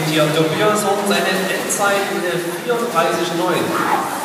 mit Tobias Holz eine Endzeit in der 34,9.